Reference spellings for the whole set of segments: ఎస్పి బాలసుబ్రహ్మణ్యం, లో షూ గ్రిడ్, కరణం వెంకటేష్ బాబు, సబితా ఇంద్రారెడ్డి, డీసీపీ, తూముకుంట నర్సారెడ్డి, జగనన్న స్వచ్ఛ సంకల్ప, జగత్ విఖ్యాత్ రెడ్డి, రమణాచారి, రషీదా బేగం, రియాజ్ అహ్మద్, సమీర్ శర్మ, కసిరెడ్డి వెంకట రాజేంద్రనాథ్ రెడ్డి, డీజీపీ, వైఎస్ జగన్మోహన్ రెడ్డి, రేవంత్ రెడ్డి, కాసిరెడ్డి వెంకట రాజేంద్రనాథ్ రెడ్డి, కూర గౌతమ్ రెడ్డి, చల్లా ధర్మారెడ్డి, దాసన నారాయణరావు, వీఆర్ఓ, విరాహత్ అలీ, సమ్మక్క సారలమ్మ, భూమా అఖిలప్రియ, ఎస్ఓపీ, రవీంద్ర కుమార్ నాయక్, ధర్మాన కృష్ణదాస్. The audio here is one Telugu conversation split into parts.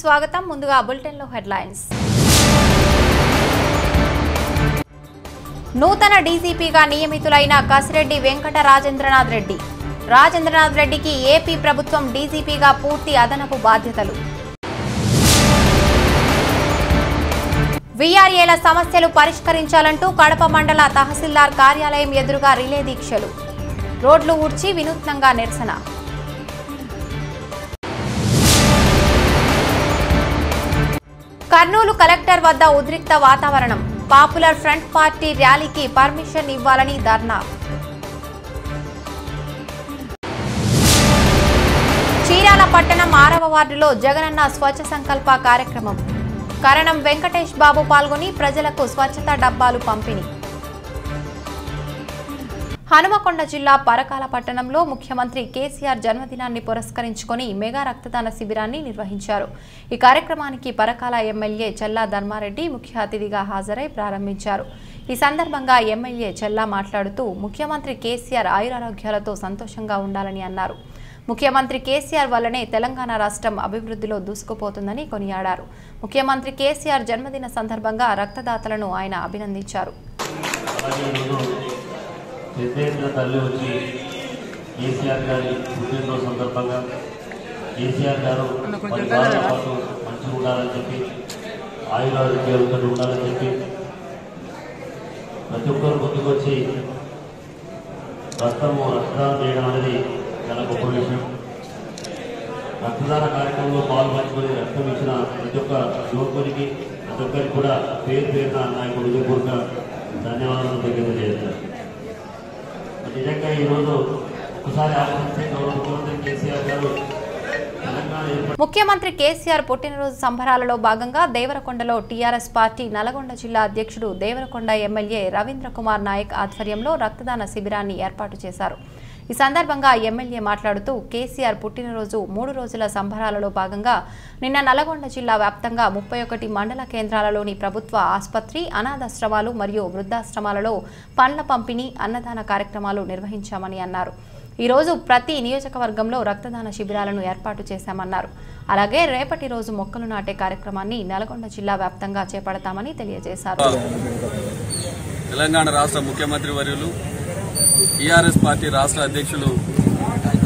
स्वागतम ముందుగా బులెటిన్ లో హెడ్ లైన్స్ నూతన డీసీపీగా నియమితులైన కాసిరెడ్డి వెంకట రాజేంద్రనాథ్ రెడ్డి రాజేంద్రనాథ్ రెడ్డికి ఏపీ ప్రభుత్వం డీసీపీగా పూర్తి అదనపు బాధ్యతలు వీఆర్ఏల సమస్యలు పరిష్కరించాలంటూ కడప మండల తహసీల్దార్ కార్యాలయం ఎదురుగా రిలే దీక్షలు రోడ్లు ఊడ్చి వినూత్నంగా నిరసన కర్నూలు కలెక్టర్ వద్ద ఉద్రిక్త వాతావరణం పాపులర్ ఫ్రంట్ పార్టీ ర్యాలీకి పర్మిషన్ ఇవ్వాలని ధర్నా చీరాల పట్టణం 6వ వార్డులో జగనన్న స్వచ్ఛ సంకల్ప కార్యక్రమం కరణం వెంకటేష్ బాబు పాల్గొని ప్రజలకు స్వచ్ఛత డబ్బాలు పంపిణీ హనుమకొండ జిల్లా పరకాల పట్టణంలో ముఖ్యమంత్రి కేసీఆర్ జన్మదినాన్ని పురస్కరించుకొని మెగా రక్తదాన శిబిరాన్ని నిర్వహించారు. ఈ కార్యక్రమానికి పరకాల ఎమ్మెల్యే చల్లా ధర్మారెడ్డి ముఖ్య అతిథిగా హాజరై ప్రారంభించారు. ఈ సందర్భంగా ఎమ్మెల్యే చల్లా మాట్లాడుతూ ముఖ్యమంత్రి కేసీఆర్ ఆయురారోగ్యాలతో సంతోషంగా ఉండాలని అన్నారు. ముఖ్యమంత్రి కేసీఆర్ వల్లనే తెలంగాణ రాష్ట్రం అభివృద్ధిలో దూసుకుపోతుందని కొనియాడారు. ముఖ్యమంత్రి కేసీఆర్ జన్మదిన సందర్భంగా రక్తదాతలను ఆయన అభినందించారు. నిజేంద్ర తల్లి వచ్చి కేసీఆర్ గారి పుట్టినరోజు సందర్భంగా కేసీఆర్ గారు 10 రోజుల పాటు మంచిగా ఉండాలని చెప్పి ఆయురారోగ్యాలతో ఉండాలని చెప్పి ప్రతి ఒక్కరు ముందుకు వచ్చి రక్తదానం చేయడం అనేది చాలా గొప్ప విషయం. రక్తదాన కార్యక్రమంలో పాల్పంచుకొని రక్తం ఇచ్చిన ప్రతి ఒక్క యువకుడికి ప్రతి ఒక్కరికి కూడా పేరు పేరున నా యొక్క హృదయపూర్వక ధన్యవాదాలు తెలియజేస్తారు. నిజంగా ఈరోజు ఒకసారి ఆలోచించే గౌరవ ముఖ్యమంత్రి కేసీఆర్ గారు ముఖ్యమంత్రి కేసీఆర్ పుట్టినరోజు సంబరాలలో భాగంగా దేవరకొండలో టీఆర్ఎస్ పార్టీ నల్గొండ జిల్లా అధ్యక్షుడు దేవరకొండ ఎమ్మెల్యే రవీంద్ర కుమార్ నాయక్ ఆధ్వర్యంలో రక్తదాన శిబిరాన్ని ఏర్పాటు చేశారు. ఈ సందర్భంగా ఎమ్మెల్యే మాట్లాడుతూ కేసీఆర్ పుట్టినరోజు 3 రోజుల సంబరాలలో భాగంగా నిన్న నల్గొండ జిల్లా వ్యాప్తంగా 31 మండల కేంద్రాలలోని ప్రభుత్వ ఆసుపత్రి అనాథాశ్రమాలు మరియు వృద్ధాశ్రమాలలో పండ్ల పంపిణీ అన్నదాన కార్యక్రమాలు నిర్వహించామని అన్నారు. ఈరోజు ప్రతి నియోజకవర్గంలో రక్తదాన శిబిరాలను ఏర్పాటు చేశామన్నారు. అలాగే రేపటి రోజు మొక్కలు నాటే కార్యక్రమాన్ని నల్గొండ జిల్లా వ్యాప్తంగా చేపడతామని తెలియజేశారు. తెలంగాణ రాష్ట్ర ముఖ్యమంత్రి వర్యులు టీఆర్ఎస్ పార్టీ రాష్ట్ర అధ్యక్షులు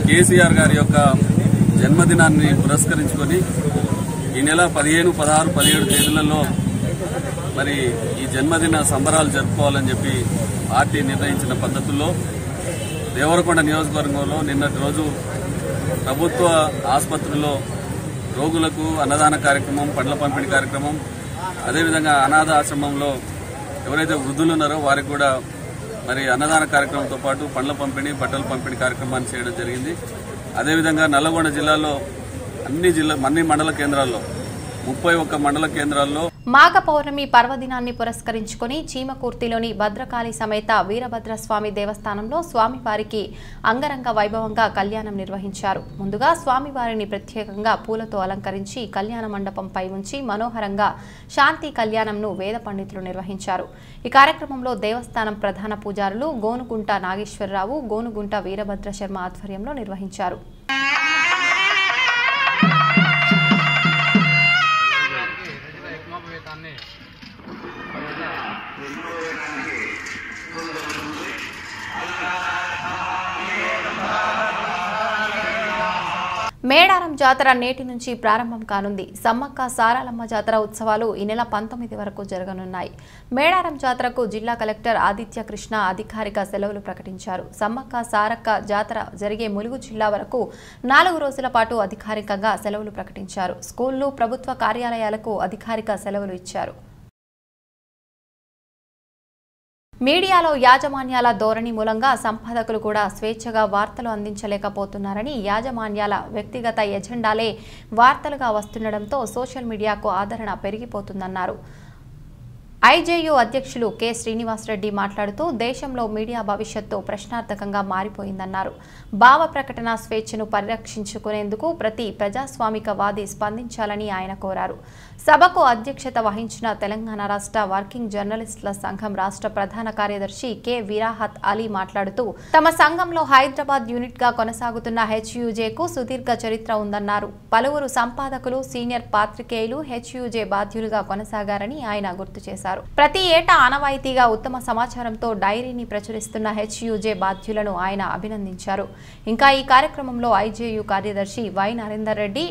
కేసీఆర్ గారి యొక్క జన్మదినాన్ని పురస్కరించుకొని ఈ నెల 15, 16, 17 తేదీలలో మరి ఈ జన్మదిన సంబరాలు జరుపుకోవాలని చెప్పి పార్టీ నిర్ణయించిన పద్ధతుల్లో దేవరకొండ నియోజకవర్గంలో నిన్నటి రోజు ప్రభుత్వ ఆసుపత్రుల్లో రోగులకు అన్నదాన కార్యక్రమం, పండ్ల పంపిణీ కార్యక్రమం, అదేవిధంగా అనాథ ఆశ్రమంలో ఎవరైతే వృద్ధులు ఉన్నారో వారికి కూడా మరి అన్నదాన కార్యక్రమంతో పాటు పండ్ల పంపిణీ, బట్టల పంపిణీ కార్యక్రమాన్ని చేయడం జరిగింది. అదేవిధంగా నల్లగొండ జిల్లాలో అన్ని మండల కేంద్రాల్లో 31 మండల కేంద్రాల్లో మాఘ పౌర్ణమి పర్వదినాన్ని పురస్కరించుకుని చీమకూర్తిలోని భద్రకాళి సమేత వీరభద్రస్వామి దేవస్థానంలో స్వామివారికి అంగరంగ వైభవంగా కళ్యాణం నిర్వహించారు. ముందుగా స్వామివారిని ప్రత్యేకంగా పూలతో అలంకరించి కళ్యాణ మండపంపై ఉంచి మనోహరంగా శాంతి కళ్యాణంను వేద పండితులు నిర్వహించారు. ఈ కార్యక్రమంలో దేవస్థానం ప్రధాన పూజారులు గోనుగుంట నాగేశ్వరరావు, గోనుగుంట వీరభద్ర శర్మ ఆధ్వర్యంలో నిర్వహించారు. మేడారం జాతర నేటి నుంచి ప్రారంభం కానుంది. సమ్మక్క సారాలమ్మ జాతర ఉత్సవాలు ఈ నెల 19 వరకు జరగనున్నాయి. మేడారం జాతరకు జిల్లా కలెక్టర్ ఆదిత్య కృష్ణ అధికారిక సెలవులు ప్రకటించారు. సమ్మక్క సారక్క జాతర జరిగే ములుగు జిల్లా వరకు 4 రోజుల పాటు అధికారికంగా సెలవులు ప్రకటించారు. స్కూళ్లు, ప్రభుత్వ కార్యాలయాలకు అధికారిక సెలవులు ఇచ్చారు. మీడియాలో యాజమాన్యాల ధోరణి మూలంగా సంపాదకులు కూడా స్వేచ్ఛగా వార్తలు అందించలేకపోతున్నారని, యాజమాన్యాల వ్యక్తిగత ఎజెండాలే వార్తలుగా వస్తుండటంతో సోషల్ మీడియాకు ఆదరణ పెరిగిపోతుందన్నారు. ఐజేయు అధ్యక్షులు కె శ్రీనివాస్ రెడ్డి మాట్లాడుతూ దేశంలో మీడియా భవిష్యత్తు ప్రశ్నార్థకంగా మారిపోయిందన్నారు. భావ ప్రకటన స్వేచ్ఛను పరిరక్షించుకునేందుకు ప్రతి ప్రజాస్వామికవాది స్పందించాలని ఆయన కోరారు. సభకు అధ్యక్షత వహించిన తెలంగాణ రాష్ట్ర వర్కింగ్ జర్నలిస్టుల సంఘం రాష్ట్ర ప్రధాన కార్యదర్శి కె విరాహత్ అలీ మాట్లాడుతూ తమ సంఘంలో హైదరాబాద్ యూనిట్ గా కొనసాగుతున్న హెచ్యూజేకు సుదీర్ఘ చరిత్ర ఉందన్నారు. పలువురు సంపాదకులు సీనియర్ పాత్రికేయులు హెచ్యూజే బాధ్యులుగా కొనసాగారని ఆయన గుర్తు చేశారు. ప్రతి ఏటా ఆనవాయితీగా ఉత్తమ సమాచారంతో డైరీని ప్రచురిస్తున్న హెచ్యూజే బాధ్యులను ఆయన అభినందించారు. ఇంకా ఈ కార్యక్రమంలో ఐజేయు కార్యదర్శి వై నరేందర్ రెడ్డి,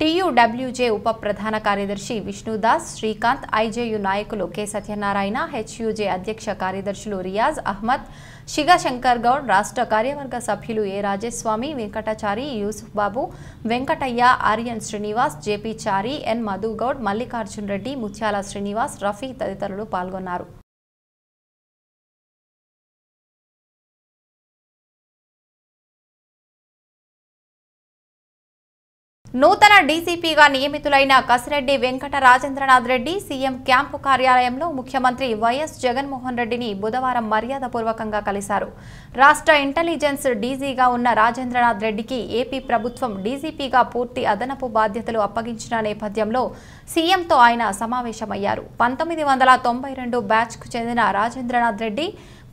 టీయూడబ్ల్యూజే ఉప ప్రధాన కార్యదర్శి విష్ణుదాస్, శ్రీకాంత్, ఐజేయు నాయకులు కె సత్యనారాయణ, హెచ్యూజే అధ్యక్ష కార్యదర్శులు రియాజ్ అహ్మద్, శిగా శంకర్ గౌడ్, రాష్ట్ర కార్యవర్గ సభ్యులు A Rajeswami, Venkatachari, Yusuf Babu, Venkataiah, Aryan Srinivas, JP Chari, N Madhugoud, Mallikarjun Reddy, Mutyala Srinivas, Rafi తదితరులు పాల్గొన్నారు. నూతన డీసీపీగా నియమితులైన కసిరెడ్డి వెంకట రాజేంద్రనాథ్ రెడ్డి సీఎం క్యాంపు కార్యాలయంలో ముఖ్యమంత్రి వైఎస్ జగన్మోహన్ రెడ్డిని బుధవారం మర్యాదపూర్వకంగా కలిశారు. రాష్ట్ర ఇంటెలిజెన్స్ డీజీగా ఉన్న రాజేంద్రనాథ్ రెడ్డికి ఏపీ ప్రభుత్వం డీజీపీగా పూర్తి అదనపు బాధ్యతలు అప్పగించిన నేపథ్యంలో సీఎంతో ఆయన సమావేశమయ్యారు. 1992 బ్యాచ్కు చెందిన రాజేంద్రనాథ్ రెడ్డి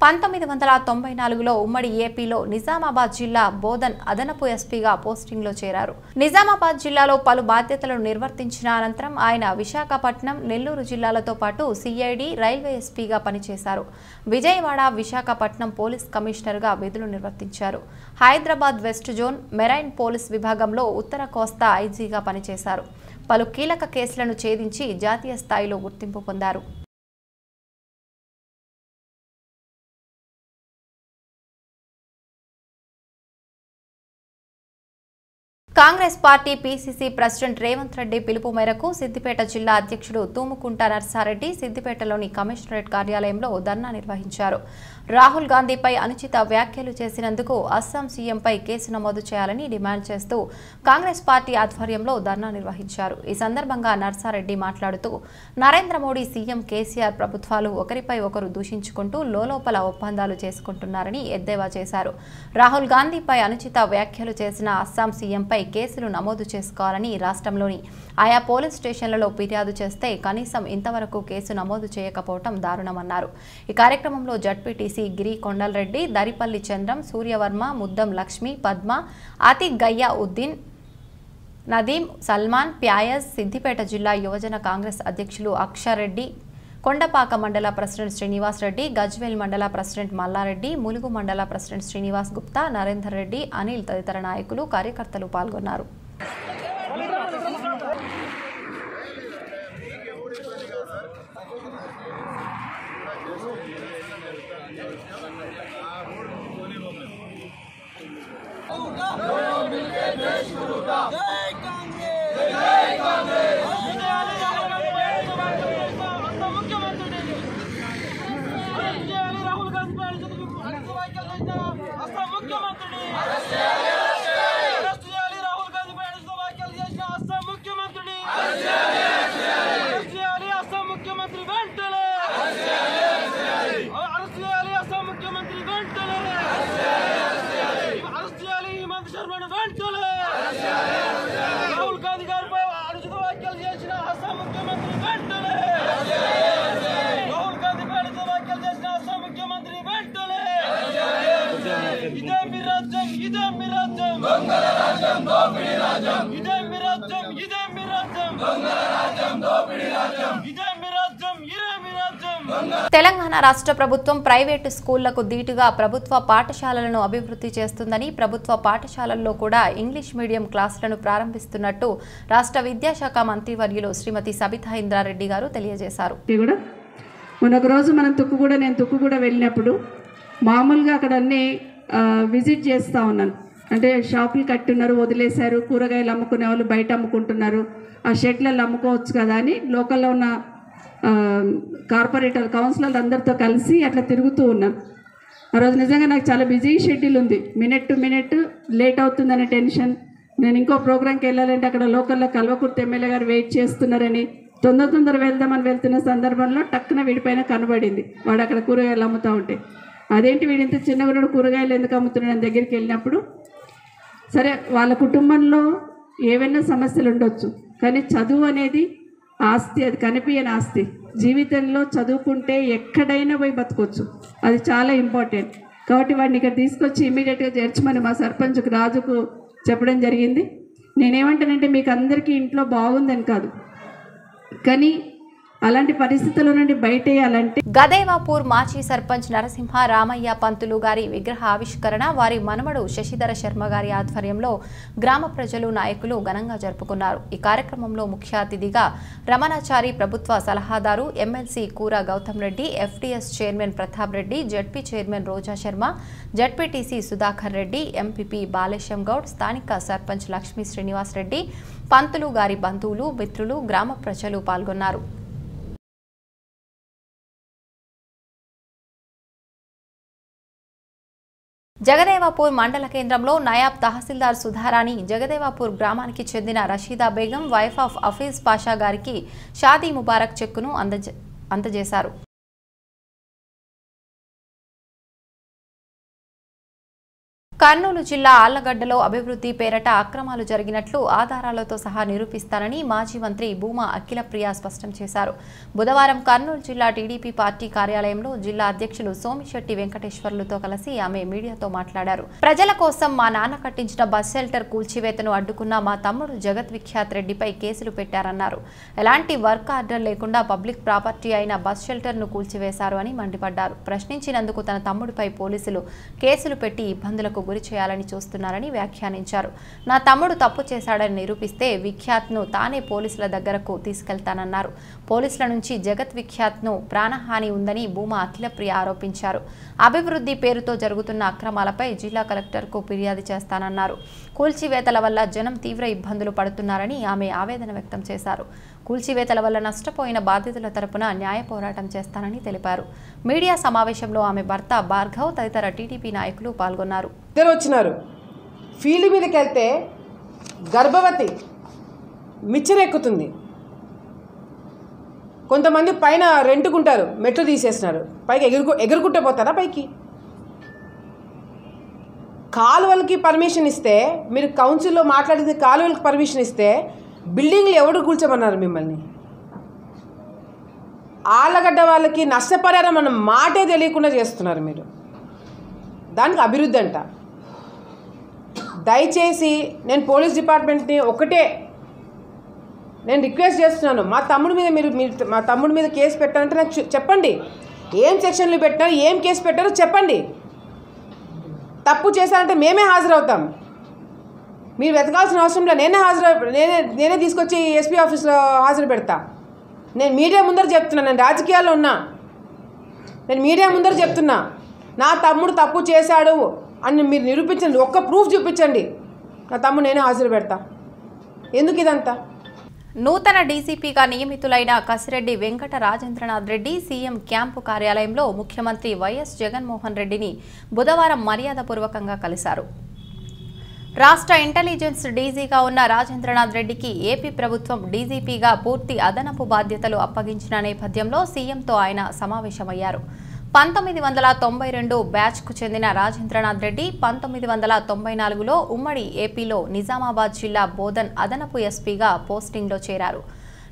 1994లో ఉమ్మడి ఏపీలో నిజామాబాద్ జిల్లా బోధన్ అదనపు ఎస్పీగా పోస్టింగ్లో చేరారు. నిజామాబాద్ జిల్లాలో పలు బాధ్యతలను నిర్వర్తించిన అనంతరం ఆయన విశాఖపట్నం, నెల్లూరు జిల్లాలతో పాటు సిఐడి, రైల్వే ఎస్పీగా పనిచేశారు. విజయవాడ, విశాఖపట్నం పోలీస్ కమిషనర్గా విధులు నిర్వర్తించారు. Hyderabad west zone marine police విభాగంలో ఉత్తర కోస్తా ఐజీగా పనిచేశారు. పలు కీలక కేసులను ఛేదించి జాతీయ స్థాయిలో గుర్తింపు పొందారు. Congress party PCC president రేవంత్ రెడ్డి పిలుపు మేరకు సిద్దిపేట జిల్లా అధ్యక్షుడు తూముకుంట నర్సారెడ్డి సిద్దిపేటలోని కమిషనరేట్ కార్యాలయంలో ధర్నా నిర్వహించారు. రాహుల్ గాంధీపై అనుచిత వ్యాఖ్యలు చేసినందుకు అస్సాం సీఎంపై కేసు నమోదు చేయాలని డిమాండ్ చేస్తూ కాంగ్రెస్ పార్టీ ఆధ్వర్యంలో ధర్నా నిర్వహించారు. ఈ సందర్భంగా నర్సారెడ్డి మాట్లాడుతూ నరేంద్ర మోడీ, సీఎం కేసీఆర్ ప్రభుత్వాలు ఒకరిపై ఒకరు దూషించుకుంటూ లోలోపల ఒప్పందాలు చేసుకుంటున్నారని ఎద్దేవా చేశారు. రాహుల్ గాంధీపై అనుచిత వ్యాఖ్యలు చేసిన అస్సాం సీఎంపై కేసులు నమోదు చేసుకోవాలని రాష్ట్రంలోని ఆయా పోలీస్ స్టేషన్లలో ఫిర్యాదు చేస్తే కనీసం ఇంతవరకు కేసు నమోదు చేయకపోవటం దారుణమన్నారు. ఈ కార్యక్రమంలో జడ్పీటీసీ గిరి కొండలరెడ్డి, దరిపల్లి చంద్రం, సూర్యవర్మ, ముద్దం లక్ష్మి, పద్మ, అతి గయ్యా ఉద్దీన్, నదీం, సల్మాన్, ప్యాయజ్, సిద్దిపేట జిల్లా యువజన కాంగ్రెస్ అధ్యక్షులు అక్షరెడ్డి, కొండపాక మండల ప్రెసిడెంట్ శ్రీనివాస్ రెడ్డి, గజ్వేల్ మండల ప్రెసిడెంట్ మల్లారెడ్డి, ములుగు మండల ప్రెసిడెంట్ శ్రీనివాస్ గుప్తా, నరేందర్ రెడ్డి, అనిల్ తదితర నాయకులు, కార్యకర్తలు పాల్గొన్నారు. తెలంగాణ రాష్ట్ర ప్రభుత్వం ప్రైవేటు స్కూళ్లకు ధీటుగా ప్రభుత్వ పాఠశాలలను అభివృద్ధి చేస్తుందని, ప్రభుత్వ పాఠశాలల్లో కూడా ఇంగ్లీష్ మీడియం క్లాసులను ప్రారంభిస్తున్నట్టు రాష్ట్ర విద్యాశాఖ మంత్రివర్యులు శ్రీమతి సబితా ఇంద్రారెడ్డి గారు తెలియజేశారు. మొన్న రోజు మనం నేను తుక్కుగూడ వెళ్ళినప్పుడు మామూలుగా అక్కడ అన్నీ విజిట్ చేస్తూ ఉన్నాను. అంటే షాపులు కట్టున్నారు, వదిలేశారు, కూరగాయలు అమ్ముకునే వాళ్ళు బయట అమ్ముకుంటున్నారు, ఆ షెడ్లలో అమ్ముకోవచ్చు కదా అని లోకల్లో ఉన్న కార్పొరేటర్ కౌన్సిలర్లు అందరితో కలిసి అట్లా తిరుగుతూ ఉన్నాం. ఆ రోజు నిజంగా నాకు చాలా బిజీ షెడ్యూల్ ఉంది, మినిట్ టు మినిట్ లేట్ అవుతుందనే టెన్షన్, నేను ఇంకో ప్రోగ్రాంకి వెళ్ళాలంటే అక్కడ లోకల్లో కల్వకుర్తి ఎమ్మెల్యే గారు వెయిట్ చేస్తున్నారని, తొందర తొందర వెళ్దామని వెళ్తున్న సందర్భంలో టక్కున వీడిపైన కనబడింది. వాడు అక్కడ కూరగాయలు అమ్ముతూ ఉంటే, అదేంటి వీడి ఇంత చిన్నగున్నాడు కూరగాయలు ఎందుకు అమ్ముతున్నాడని దగ్గరికి వెళ్ళినప్పుడు, సరే వాళ్ళ కుటుంబంలో ఏవైనా సమస్యలు ఉండొచ్చు కానీ చదువు అనేది ఆస్తి, అది కనిపించని ఆస్తి. జీవితంలో చదువుకుంటే ఎక్కడైనా పోయి బతకొచ్చు, అది చాలా ఇంపార్టెంట్. కాబట్టి వాడిని ఇక్కడ తీసుకొచ్చి ఇమీడియట్గా చేర్చమని మా సర్పంచ్కు రాజుకు చెప్పడం జరిగింది. నేనేమంటానంటే మీకు అందరికీ ఇంట్లో బాగుందని కాదు, కానీ అలాంటి పరిస్థితుల్లో నుండి బయటేయాలంటే. గదేవాపూర్ మాజీ సర్పంచ్ నరసింహ రామయ్య పంతులు గారి విగ్రహ ఆవిష్కరణ వారి మనమడు శశిధర శర్మ గారి ఆధ్వర్యంలో గ్రామ ప్రజలు, నాయకులు ఘనంగా జరుపుకున్నారు. ఈ కార్యక్రమంలో ముఖ్య అతిథిగా రమణాచారి, ప్రభుత్వ సలహాదారు MLC కూర గౌతమ్ రెడ్డి, FTS chairman Pratap Reddy, ZP chairman Roja Sharma, ZPTC Sudhakar Reddy, MPP Balesham Goud, స్థానిక సర్పంచ్ లక్ష్మీ శ్రీనివాస్ రెడ్డి, పంతులు గారి బంధువులు, మిత్రులు, గ్రామ ప్రజలు పాల్గొన్నారు. జగదేవాపూర్ మండల కేంద్రంలో నయాబ్ తహసీల్దార్ సుధారాణి, జగదేవాపూర్ గ్రామానికి చెందిన రషీదా బేగం, వైఫ్ ఆఫ్ హఫీజ్ పాషా గారికి షాదీ ముబారక్ చెక్కును అందజేశారు. కర్నూలు జిల్లా ఆళ్లగడ్డలో అభివృద్ధి పేరట అక్రమాలు జరిగినట్లు ఆధారాలతో సహా నిరూపిస్తానని మాజీ మంత్రి భూమా అఖిలప్రియ స్పష్టం చేశారు. బుధవారం కర్నూలు జిల్లా టీడీపీ పార్టీ కార్యాలయంలో జిల్లా అధ్యక్షులు సోమిశెట్టి వెంకటేశ్వర్లతో కలిసి ఆమె మీడియాతో మాట్లాడారు. ప్రజల కోసం మా నాన్న కట్టించిన బస్ షెల్టర్ కూల్చివేతను అడ్డుకున్న మా తమ్ముడు జగత్ విఖ్యాత్ రెడ్డిపై కేసులు పెట్టారన్నారు. ఎలాంటి వర్క్ ఆర్డర్ లేకుండా పబ్లిక్ ప్రాపర్టీ అయిన బస్ షెల్టర్ను కూల్చివేశారు అని మండిపడ్డారు. ప్రశ్నించినందుకు తన తమ్ముడిపై పోలీసులు కేసులు పెట్టి ఇబ్బందులకు గురి చేయాలని చూస్తున్నారని వ్యాఖ్యానించారు. నా తమ్ముడు తప్పు చేశాడని నిరూపిస్తే విఖ్యాత్ను తానే పోలీసుల దగ్గరకు తీసుకెళ్తానన్నారు. పోలీసుల నుంచి జగత్ విఖ్యాత్ను ప్రాణహాని ఉందని భూమా అఖిలప్రియ ఆరోపించారు. అభివృద్ధి పేరుతో జరుగుతున్న అక్రమాలపై జిల్లా కలెక్టర్కు ఫిర్యాదు చేస్తానన్నారు. కూల్చివేతల వల్ల జనం తీవ్ర ఇబ్బందులు పడుతున్నారని ఆమె ఆవేదన వ్యక్తం చేశారు. కూల్చివేతల వల్ల నష్టపోయిన బాధితుల తరపున న్యాయ పోరాటం చేస్తానని తెలిపారు. మీడియా సమావేశంలో ఆమె భర్త భార్గవ్ తదితర టీడీపీ నాయకులు పాల్గొన్నారు. ఇద్దరు వచ్చినారు. ఫీల్డ్ మీదకి వెళ్తే గర్భవతి మిచ్చరెక్కుతుంది, కొంతమంది పైన రెంటుకుంటారు, మెట్లు తీసేస్తున్నారు, పైకి ఎగురుకుంటే పోతారా పైకి? కాలువలకి పర్మిషన్ ఇస్తే, మీరు కౌన్సిల్లో మాట్లాడితే కాలువలకి పర్మిషన్ ఇస్తే బిల్డింగ్లు ఎవరు కూల్చమన్నారు మిమ్మల్ని? ఆళ్లగడ్డ వాళ్ళకి నష్టపరిహారం అన్న మాటే తెలియకుండా చేస్తున్నారు మీరు. దానికి అభివృద్ధి అంట. దయచేసి నేను పోలీస్ డిపార్ట్మెంట్ని ఒకటే నేను రిక్వెస్ట్ చేస్తున్నాను, మా తమ్ముడి మీద మీరు మా తమ్ముడి మీద కేసు పెట్టారంటే నాకు చెప్పండి, ఏం సెక్షన్లు పెట్టారు, ఏం కేసు పెట్టారో చెప్పండి. తప్పు చేశారంటే మేమే హాజరవుతాం, మీరు వెతకాల్సిన అవసరంలో నేనే తీసుకొచ్చి ఎస్పీ ఆఫీస్లో హాజరు పెడతా. నేను మీడియా ముందర చెప్తున్నా, నేను రాజకీయాల్లో ఉన్నా, నేను మీడియా ముందర చెప్తున్నా, నా తమ్ముడు తప్పు చేశాడు అని మీరు నిరూపించండి, ఒక్క ప్రూఫ్ చూపించండి, నా తమ్ముడు నేనే హాజరు పెడతా. ఎందుకు ఇదంతా? నూతన డీసీపీగా నియమితులైన కసిరెడ్డి వెంకట రాజేంద్రనాథ్ రెడ్డి సీఎం క్యాంపు కార్యాలయంలో ముఖ్యమంత్రి వైఎస్ జగన్మోహన్ రెడ్డిని బుధవారం మర్యాదపూర్వకంగా కలిశారు. రాష్ట్ర ఇంటెలిజెన్స్ డీజీగా ఉన్న రాజేంద్రనాథ్ రెడ్డికి ఏపీ ప్రభుత్వం డీజీపీగా పూర్తి అదనపు బాధ్యతలు అప్పగించిన నేపథ్యంలో సీఎంతో ఆయన సమావేశమయ్యారు. 1992 బ్యాచ్కు చెందిన రాజేంద్రనాథ్ రెడ్డి 1994లో ఉమ్మడి ఏపీలో నిజామాబాద్ జిల్లా బోధన్ అదనపు ఎస్పీగా పోస్టింగ్లో చేరారు.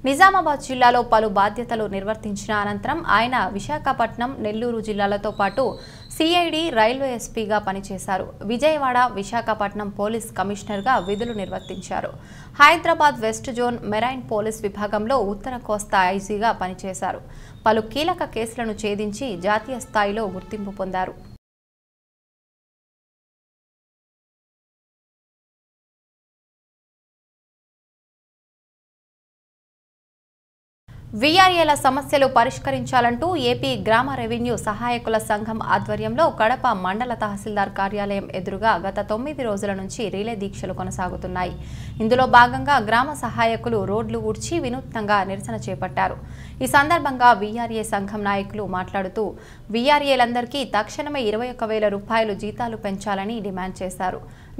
నిజామాబాద్ జిల్లాలో పలు బాధ్యతలు నిర్వర్తించిన అనంతరం ఆయన విశాఖపట్నం, నెల్లూరు జిల్లాలతో పాటు సిఐడి, రైల్వే ఎస్పీగా పనిచేశారు. విజయవాడ, విశాఖపట్నం పోలీస్ కమిషనర్గా విధులు నిర్వర్తించారు. Hyderabad west zone marine police విభాగంలో ఉత్తర కోస్తా ఐజీగా పనిచేశారు. పలు కీలక కేసులను ఛేదించి జాతీయ స్థాయిలో గుర్తింపు పొందారు. వీఆర్ఏల సమస్యలు పరిష్కరించాలంటూ ఏపీ గ్రామ రెవెన్యూ సహాయకుల సంఘం ఆధ్వర్యంలో కడప మండల తహసీల్దార్ కార్యాలయం ఎదురుగా గత 9 రోజుల నుంచి రిలే దీక్షలు కొనసాగుతున్నాయి. ఇందులో భాగంగా గ్రామ సహాయకులు రోడ్లు ఊడ్చి వినూత్నంగా నిరసన చేపట్టారు. ఈ సందర్భంగా వీఆర్ఏ సంఘం నాయకులు మాట్లాడుతూ వీఆర్ఏలందరికీ తక్షణమే 21000 రూపాయలు జీతాలు పెంచాలని డిమాండ్ చేశారు.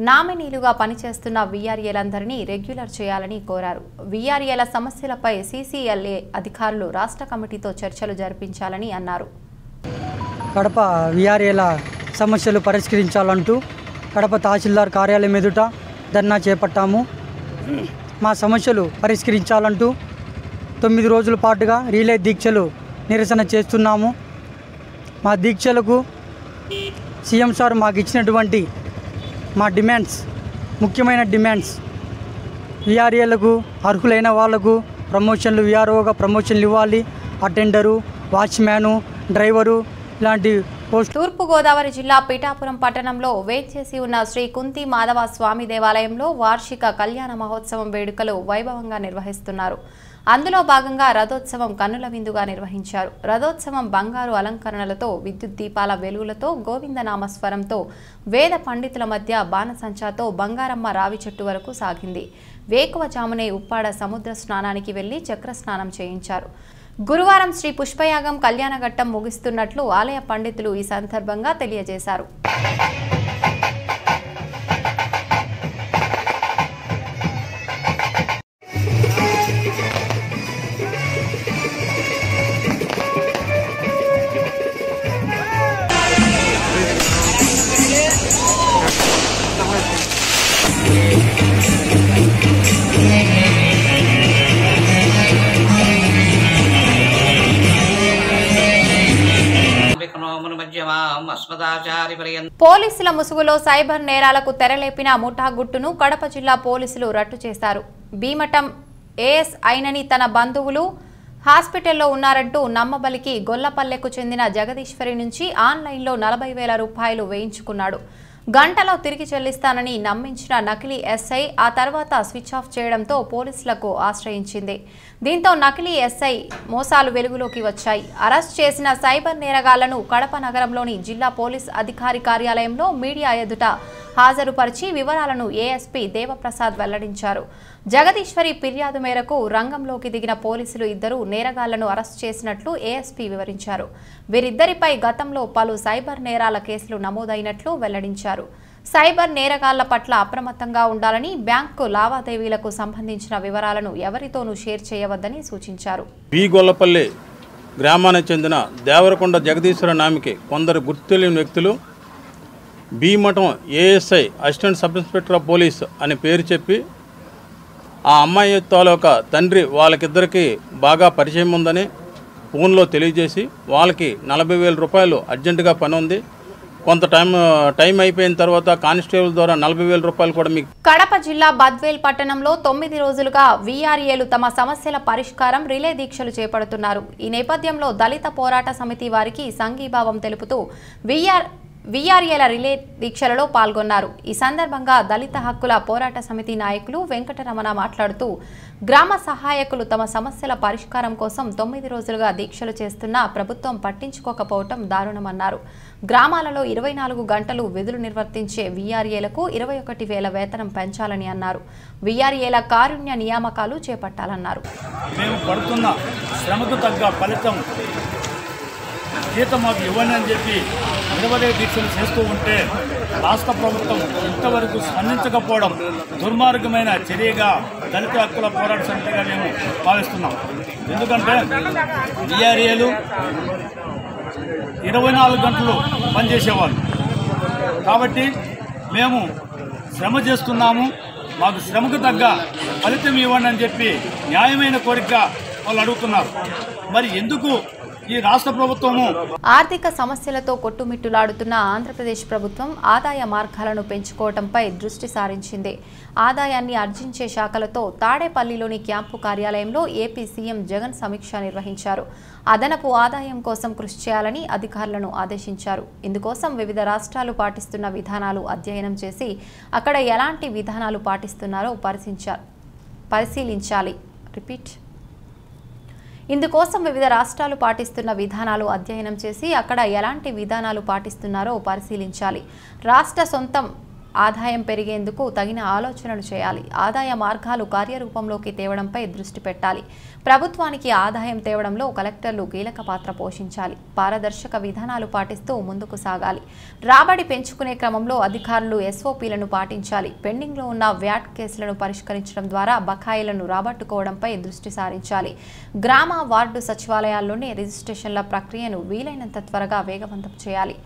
నామినీలుగా పనిచేస్తున్న వీఆర్ఏలందరినీ రెగ్యులర్ చేయాలని కోరారు. వీఆర్ఏల సమస్యలపై సీసీఎల్ఏ అధికారులు రాష్ట్ర కమిటీతో చర్చలు జరిపించాలని అన్నారు. కడప వీఆర్ఏల సమస్యలు పరిష్కరించాలంటూ కడప తహసీల్దార్ కార్యాలయం ఎదుట ధర్నా చేపట్టాము. మా సమస్యలు పరిష్కరించాలంటూ 9 రోజుల పాటుగా రిలే దీక్షలు నిరసన చేస్తున్నాము. మా దీక్షలకు సీఎం సార్ మాకు ఇచ్చినటువంటి మా డిమాండ్స్, ముఖ్యమైన డిమాండ్స్, వీఆర్ఏలకు అర్హులైన వాళ్లకు ప్రమోషన్లు, వీఆర్ఓగా ప్రమోషన్లు ఇవ్వాలి, అటెండరు, వాచ్మ్యాను, డ్రైవరు ఇలాంటి పోస్ట్. తూర్పుగోదావరి జిల్లా పిఠాపురం పట్టణంలో వేంచేసి ఉన్న శ్రీ కుంతి మాధవ స్వామి దేవాలయంలో వార్షిక కళ్యాణ మహోత్సవం వేడుకలు వైభవంగా నిర్వహిస్తున్నారు. అందులో భాగంగా రథోత్సవం కన్నుల విందుగా నిర్వహించారు. రథోత్సవం బంగారు అలంకరణలతో, విద్యుత్ దీపాల వెలుగులతో, గోవిందనామ స్వరంతో, వేద పండితుల మధ్య బాణసంచాతో బంగారమ్మ రావి చెట్టు వరకు సాగింది. వేకువజామునే ఉప్పాడ సముద్ర స్నానానికి వెళ్లి చక్ర స్నానం చేయించారు. గురువారం శ్రీ పుష్పయాగం కళ్యాణఘట్టం ముగిస్తున్నట్లు ఆలయ పండితులు ఈ సందర్భంగా తెలియజేశారు. పోలీసుల ముసుగులో సైబర్ నేరాలకు తెరలేపిన ముఠా గుట్టును కడప జిల్లా పోలీసులు రట్టు చేశారు. భీమటం ఏఎస్ అయినని తన బంధువులు హాస్పిటల్లో ఉన్నారంటూ నమ్మబలికి గొల్లపల్లెకు చెందిన జగదీశ్వరి నుంచి ఆన్లైన్లో 40,000 రూపాయలు వేయించుకున్నాడు. గంటలో తిరిగి చెల్లిస్తానని నమ్మించిన నకిలీ ఎస్ఐ ఆ తర్వాత స్విచ్ ఆఫ్ చేయడంతో పోలీసులకు ఆశ్రయించింది. దీంతో నకిలీ ఎస్ఐ మోసాలు వెలుగులోకి వచ్చాయి. అరెస్ట్ చేసిన సైబర్ నేరగాళ్లను కడప నగరంలోని జిల్లా పోలీస్ అధికారి కార్యాలయంలో మీడియా ఎదుట హాజరుపరిచి వివరాలను ఏఎస్పీ దేవప్రసాద్ వెల్లడించారు. జగదీశ్వరి ఫిర్యాదు మేరకు రంగంలోకి దిగిన పోలీసులు ఇద్దరు నేరగాళ్లను అరెస్ట్ చేసినట్లు ఏఎస్పీ వివరించారు. వీరిద్దరిపై గతంలో పలు సైబర్ నేరాల కేసులు నమోదైనట్లు వెల్లడించారు. సైబర్ నేరగాళ్ల పట్ల అప్రమత్తంగా ఉండాలని, బ్యాంకు లావాదేవీలకు సంబంధించిన వివరాలను ఎవరితోనూ షేర్ చేయవద్దని సూచించారు. బి గొల్లపల్లి గ్రామానికి చెందిన దేవరకొండ జగదీశ్వర నామికి కొందరు గుర్తులేని వ్యక్తులు Bhimatham ASI assistant sub inspector of police అనే పేరు చెప్పి ఆ అమ్మాయి తాలూకా తండ్రి వాళ్ళకిద్దరికీ బాగా పరిచయం ఉందని ఫోన్లో తెలియజేసి వాళ్ళకి 40,000 రూపాయలు అర్జెంటుగా పని ఉంది, కొంత టైం అయిపోయిన తర్వాత కానిస్టేబుల్ ద్వారా 40,000 రూపాయలు కూడా మీకు. కడప జిల్లా బద్వేల్ పట్టణంలో 9 రోజులుగా వీఆర్ఏలు తమ సమస్యల పరిష్కారం రిలే దీక్షలు చేపడుతున్నారు. ఈ నేపథ్యంలో దళిత పోరాట సమితి వారికి సంఘీభావం తెలుపుతూ వీఆర్ఏల రిలే దీక్షలలో పాల్గొన్నారు. ఈ సందర్భంగా దళిత హక్కుల పోరాట సమితి నాయకులు వెంకటరమణ మాట్లాడుతూ గ్రామ సహాయకులు తమ సమస్యల పరిష్కారం కోసం 9 రోజులుగా దీక్షలు చేస్తున్నా ప్రభుత్వం పట్టించుకోకపోవటం దారుణమన్నారు. గ్రామాలలో 24 గంటలు విధులు నిర్వర్తించే వీఆర్ఏలకు 21,000 వేతనం పెంచాలని అన్నారు. వీఆర్ఏల కారుణ్య నియామకాలు చేపట్టాలన్నారు. జీతం మాకు ఇవ్వండి అని చెప్పి 20 దీక్షలు చేస్తూ ఉంటే రాష్ట్ర ప్రభుత్వం ఇంతవరకు స్పందించకపోవడం దుర్మార్గమైన చర్యగా దళిత హక్కుల పోరాట సమితిగా మేము భావిస్తున్నాం. ఎందుకంటే వీఆర్ఏలు 24 గంటలు పనిచేసేవాళ్ళు కాబట్టి మేము శ్రమ చేస్తున్నాము, మాకు శ్రమకు తగ్గ ఫలితం ఇవ్వండి అని చెప్పి న్యాయమైన కోరిక వాళ్ళు అడుగుతున్నారు. మరి ఎందుకు ఈ రాష్ట్ర ప్రభుత్వము? ఆర్థిక సమస్యలతో కొట్టుమిట్టులాడుతున్న ఆంధ్రప్రదేశ్ ప్రభుత్వం ఆదాయ మార్గాలను పెంచుకోవడంపై దృష్టి సారించింది. ఆదాయాన్ని ఆర్జించే శాఖలతో తాడేపల్లిలోని క్యాంపు కార్యాలయంలో ఏపీ సీఎం జగన్ సమీక్ష నిర్వహించారు. అదనపు ఆదాయం కోసం కృషి చేయాలని అధికారులను ఆదేశించారు. ఇందుకోసం వివిధ రాష్ట్రాలు పాటిస్తున్న విధానాలు అధ్యయనం చేసి అక్కడ ఎలాంటి విధానాలు పాటిస్తున్నారో పరిశీలించాలి. రాష్ట్ర సొంతం ఆదాయం పెరిగేందుకు తగిన ఆలోచనలు చేయాలి. ఆదాయ మార్గాలు కార్యరూపంలోకి తేవడంపై దృష్టి పెట్టాలి. ప్రభుత్వానికి ఆదాయం తేవడంలో కలెక్టర్లు కీలక పాత్ర పోషించాలి. పారదర్శక విధానాలు పాటిస్తూ ముందుకు సాగాలి. రాబడి పెంచుకునే క్రమంలో అధికారులు ఎస్ఓపీలను పాటించాలి. పెండింగ్లో ఉన్న వ్యాట్ కేసులను పరిష్కరించడం ద్వారా బకాయిలను రాబట్టుకోవడంపై దృష్టి సారించాలి. గ్రామ వార్డు సచివాలయాల్లోనే రిజిస్ట్రేషన్ల ప్రక్రియను వీలైనంత త్వరగా వేగవంతం చేయాలి.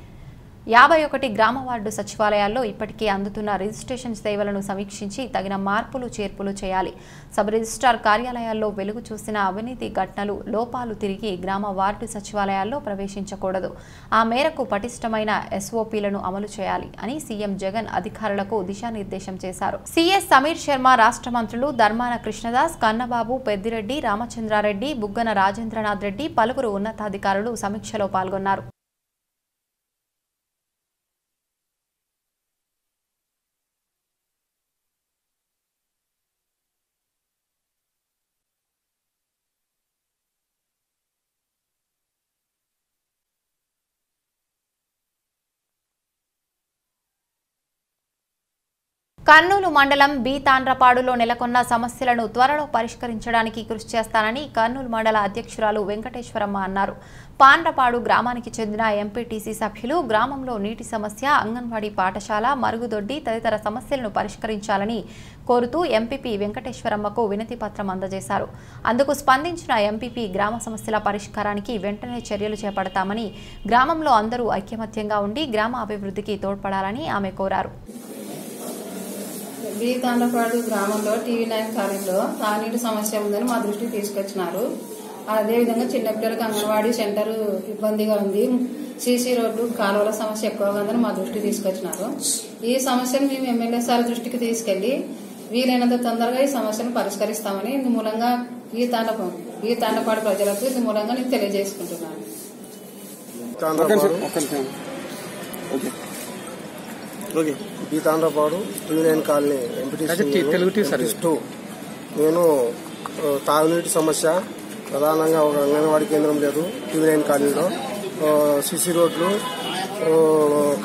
51 గ్రామ వార్డు సచివాలయాల్లో ఇప్పటికే అందుతున్న రిజిస్ట్రేషన్ సేవలను సమీక్షించి తగిన మార్పులు చేర్పులు చేయాలి. సబ్ రిజిస్ట్రార్ కార్యాలయాల్లో వెలుగు చూసిన అవినీతి ఘటనలు లోపాలు తిరిగి గ్రామ వార్డు సచివాలయాల్లో ప్రవేశించకూడదు. ఆ మేరకు పటిష్టమైన ఎస్ఓపీలను అమలు చేయాలి అని సీఎం జగన్ అధికారులకు దిశానిర్దేశం చేశారు. సీఎస్ సమీర్ శర్మ, రాష్ట్ర మంత్రులు ధర్మాన కృష్ణదాస్, కన్నబాబు, పెద్దిరెడ్డి, రామచంద్రారెడ్డి, బుగ్గన రాజేంద్రనాథ్ రెడ్డి, పలువురు ఉన్నతాధికారులు సమీక్షలో పాల్గొన్నారు. కర్నూలు మండలం బి తాండ్రపాడులో నెలకొన్న సమస్యలను త్వరలో పరిష్కరించడానికి కృషి చేస్తానని కర్నూలు మండల అధ్యక్షురాలు వెంకటేశ్వరమ్మ అన్నారు. పాండ్రపాడు గ్రామానికి చెందిన ఎంపీటీసీ సభ్యులు గ్రామంలో నీటి సమస్య, అంగన్వాడీ పాఠశాల, మరుగుదొడ్డి తదితర సమస్యలను పరిష్కరించాలని కోరుతూ ఎంపీపీ వెంకటేశ్వరమ్మకు వినతి పత్రం అందజేశారు. అందుకు స్పందించిన ఎంపీపీ గ్రామ సమస్యల పరిష్కారానికి వెంటనే చర్యలు చేపడతామని, గ్రామంలో అందరూ ఐక్యమత్యంగా ఉండి గ్రామ అభివృద్ధికి తోడ్పడాలని ఆమె కోరారు. బి తాండ్రపాడు గ్రామంలో టీవీ నైన్ కాలేజీలో తాగునీటి సమస్య ఉందని మా దృష్టికి తీసుకొచ్చినారు. అదేవిధంగా చిన్నపిల్లలకు అంగన్వాడీ సెంటర్ ఇబ్బందిగా ఉంది. సీసీ రోడ్డు, కాలువల సమస్య ఎక్కువగా ఉందని మా దృష్టికి తీసుకొచ్చినారు. ఈ సమస్యను మేము ఎమ్మెల్యే సార్ దృష్టికి తీసుకెళ్లి వీలైనంత తొందరగా ఈ సమస్యను పరిష్కరిస్తామని ఇందుమూలంగా ఈ తాండ్రపాడు ప్రజలకు ఇందుమూలంగా నేను తెలియజేసుకుంటున్నాను. ఈ Tandrapadu TV nine colony MPTC నేను తాగునీటి సమస్య, ప్రధానంగా ఒక అంగన్వాడీ కేంద్రం లేదు టీవీ నైన్ కాలనీలో, సిసి రోడ్లు,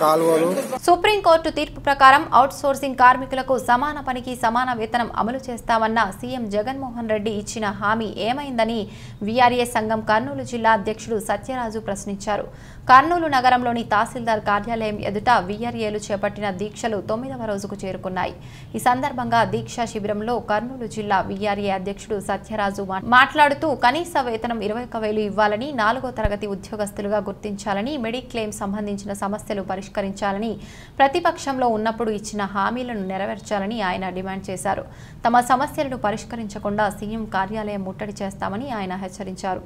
కాలువలు. సుప్రీంకోర్టు తీర్పు ప్రకారం అవుట్ సోర్సింగ్ కార్మికులకు సమాన పనికి సమాన వేతనం అమలు చేస్తామన్న సీఎం జగన్మోహన్ రెడ్డి ఇచ్చిన హామీ ఏమైందని వీఆర్ఏ సంఘం కర్నూలు జిల్లా అధ్యక్షుడు సత్యరాజు ప్రశ్నించారు. కర్నూలు నగరంలోని తహసీల్దార్ కార్యాలయం ఎదుట వీఆర్ఏలు చేపట్టిన దీక్షలు 9వ రోజుకు చేరుకున్నాయి. ఈ సందర్భంగా దీక్షా శిబిరంలో కర్నూలు జిల్లా వీఆర్ఏ అధ్యక్షుడు సత్యరాజు మాట్లాడుతూ కనీస వేతనం 21,000 ఇవ్వాలని, 4వ తరగతి ఉద్యోగస్తులుగా గుర్తించాలని, మెడిక్లెయిమ్ సంబంధించిన సమస్యలు పరిష్కరించాలని, ప్రతిపక్షంలో ఉన్నప్పుడు ఇచ్చిన హామీలను నెరవేర్చాలని ఆయన డిమాండ్ చేశారు. తమ సమస్యలను పరిష్కరించకుండా సీఎం కార్యాలయం ముట్టడి చేస్తామని ఆయన హెచ్చరించారు.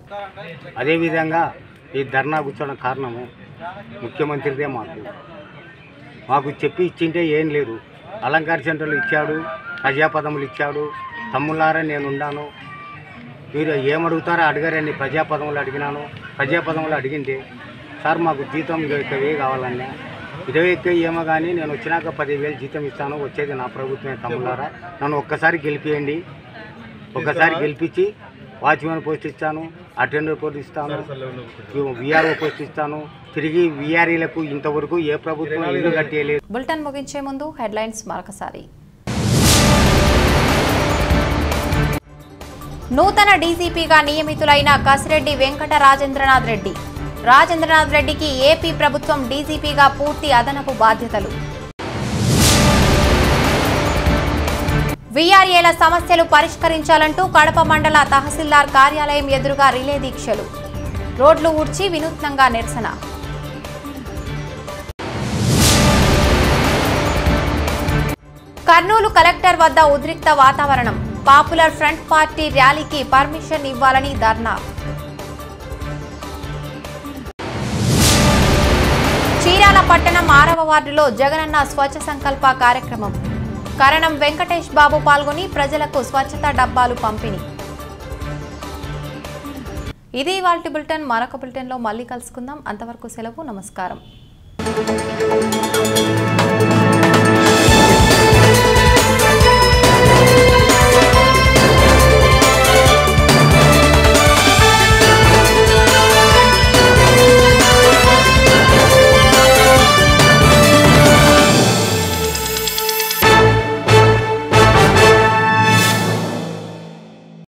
అదేవిధంగా ఈ ధర్నా కూర్చోవడం కారణము ముఖ్యమంత్రిదే. మాకు చెప్పి ఇచ్చింటే ఏం లేదు. అలంకార సెంటర్లు ఇచ్చాడు, ప్రజాపదములు ఇచ్చాడు, తమ్ములారా నేనున్నాను, మీరు ఏమడుగుతారో అడగరని ప్రజాపదములు అడిగినాను. ప్రజాపదములు అడిగింటే సార్ మాకు జీతం 21,000 కావాలన్నా, 21,000 ఏమో కానీ నేను వచ్చినాక 10,000 జీతం ఇస్తాను, వచ్చేది నా ప్రభుత్వమే, తమ్ములారా నన్ను ఒక్కసారి గెలిపియండి, ఒక్కసారి గెలిపించి వాచ్మెన్ పోస్ట్ ఇస్తాను, అటెండర్ పోస్ట్ ఇస్తాను, వీఆర్ఓ పోస్ట్ ఇస్తాను. తిరిగి వీఆర్ఏలకు ఇంతవరకు ఏ ప్రభుత్వం ఇల్లు కట్టేయలేదు. బులెటిన్ ముగించే ముందు హెడ్లైన్స్ మరొకసారి. నూతన డీసీపీగా నియమితులైన కసిరెడ్డి వెంకట రాజేంద్రనాథ్ రెడ్డి. రాజేంద్రనాథ్ రెడ్డికి ఏపీ ప్రభుత్వం డీజీపీగా పూర్తి అదనపు బాధ్యతలు. వీఆర్ఏల సమస్యలు పరిష్కరించాలంటూ కడప మండల తహసీల్దార్ కార్యాలయం ఎదురుగా రిలే దీక్షలు. రోడ్లు ఊడ్చి వినూత్నంగా నిరసన. కర్నూలు కలెక్టర్ వద్ద ఉద్రిక్త వాతావరణం. పాపులర్ ఫ్రంట్ పార్టీ ర్యాలీకి పర్మిషన్ ఇవ్వాలని ధర్నా. చీరాల పట్టణం 6వ వార్డులో జగనన్న స్వచ్ఛ సంకల్ప కార్యక్రమం. కరణం వెంకటేష్ బాబు పాల్గొని ప్రజలకు స్వచ్ఛత డబ్బాలు పంపిణీ. ఇది ఇవాల్టి బులెటిన్. మరొక బులెటిన్లో మళ్ళీ కలుసుకుందాం. అంతవరకు సెలవు. నమస్కారం.